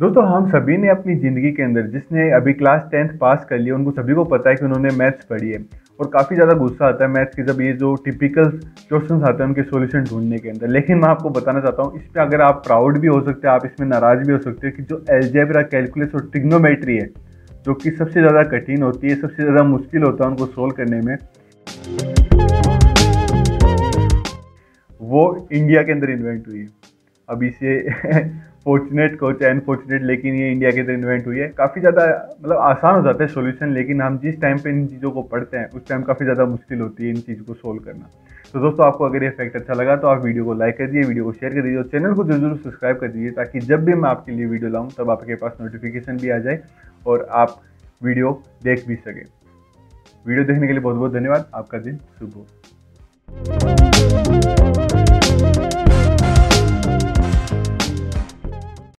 दोस्तों हम सभी ने अपनी ज़िंदगी के अंदर जिसने अभी क्लास 10th पास कर लिया उनको सभी को पता है कि उन्होंने मैथ्स पढ़ी है और काफ़ी ज़्यादा गुस्सा आता है मैथ्स के जब ये जो टिपिकल क्वेश्चंस आते हैं उनके सॉल्यूशन ढूंढने के अंदर। लेकिन मैं आपको बताना चाहता हूँ इस पर अगर आप प्राउड भी हो सकते हैं, आप इसमें नाराज़ भी हो सकते हो कि जो एल्जेब्रा, कैलकुलस और ट्रिग्नोमेट्री है जो कि सबसे ज़्यादा कठिन होती है, सबसे ज़्यादा मुश्किल होता है उनको सोल्व करने में, वो इंडिया के अंदर इन्वेंट हुई है। अब इसे फॉर्चुनेट को चाहे अनफॉर्चुनेट, लेकिन ये इंडिया के अंदर इन्वेंट हुई है। काफ़ी ज़्यादा मतलब आसान हो जाता है सॉल्यूशन, लेकिन हम जिस टाइम पे इन चीज़ों को पढ़ते हैं उस टाइम काफ़ी ज़्यादा मुश्किल होती है इन चीज़ को सोल्व करना। तो दोस्तों आपको अगर ये फैक्ट अच्छा लगा तो आप वीडियो को लाइक कर दीजिए, वीडियो को शेयर कर दीजिए और चैनल को जरूर सब्सक्राइब कर दीजिए ताकि जब भी मैं आपके लिए वीडियो लाऊँ तब आपके पास नोटिफिकेशन भी आ जाए और आप वीडियो देख भी सकें। वीडियो देखने के लिए बहुत बहुत धन्यवाद। आपका दिन शुभ हो।